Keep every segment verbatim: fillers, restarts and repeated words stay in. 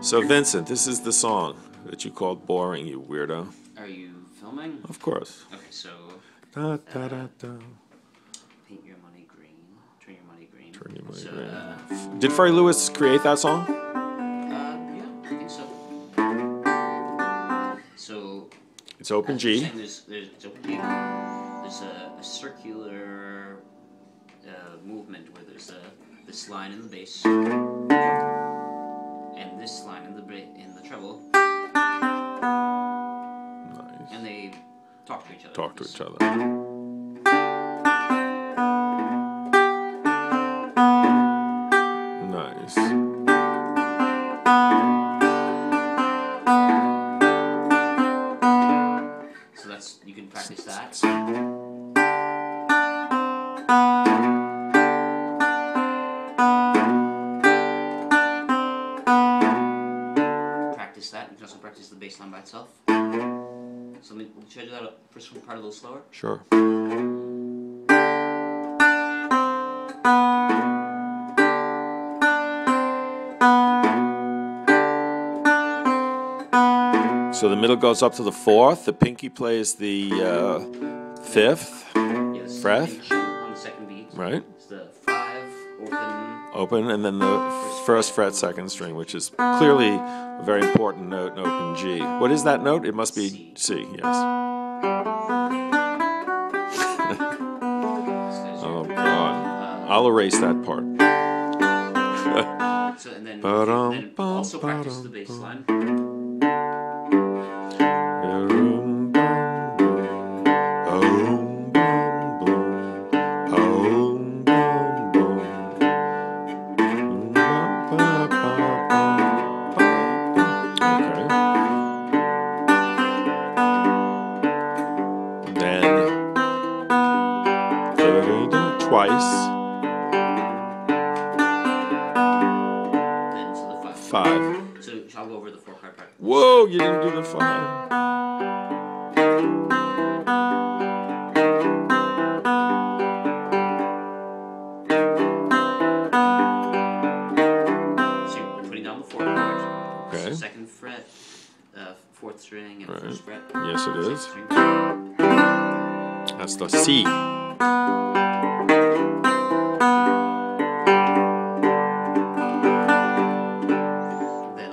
So Vincent, this is the song that you called boring, you weirdo. Are you filming? Of course. Okay, so... Da, da, da, da. Paint your money green. Turn your money green. Turn your money so, green. Uh, Did Furry Lewis create that song? Uh, yeah, I think so. So... It's open G. There's, there's, it's open G. There's a, a circular uh, movement where there's a, this line in the bass. And this line in the in the treble, nice. And they talk to each other. Talk to each other. Nice. So that's you can practice that. That. You can also practice the bass line by itself. So should I do that first part a little slower? Sure. So the middle goes up to the fourth. The pinky plays the uh, fifth yes, fret. On the second beat. Right. It's the five open. Open, and then the first fret second string, which is clearly a very important note in open G. What is that note? It must be C, C yes. Oh, God. I'll erase that part. So, and then, and then also practice the bass line. Twice. Then to the five. Five. So I'll go over the four part part. Whoa, you didn't do the five. So you're putting down the four part. Okay. So second fret, uh, fourth string, and right. First fret. Yes, it is. String. That's the C.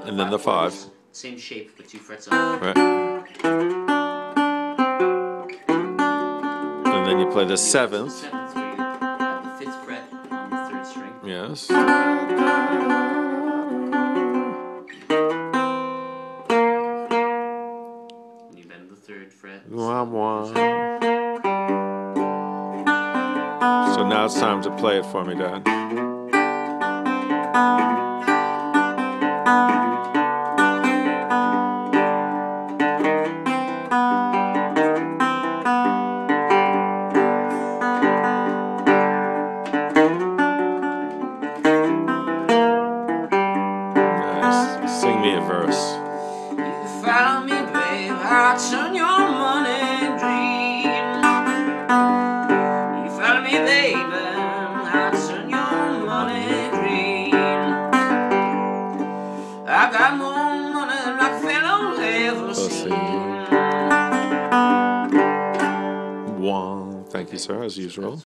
And then the five. Same shape, but two frets up. Right. And then you play the seventh. So the seventh where you have the fifth fret on the third string. Yes. And you bend the third fret. Wah, wah. So now it's time to play it for me, Dad. Verse. You follow me, babe, I'll turn your money green. You follow me, babe, I'll turn your money green. I've got more money than Rockefeller's ever seen. One. Thank you, sir, as usual.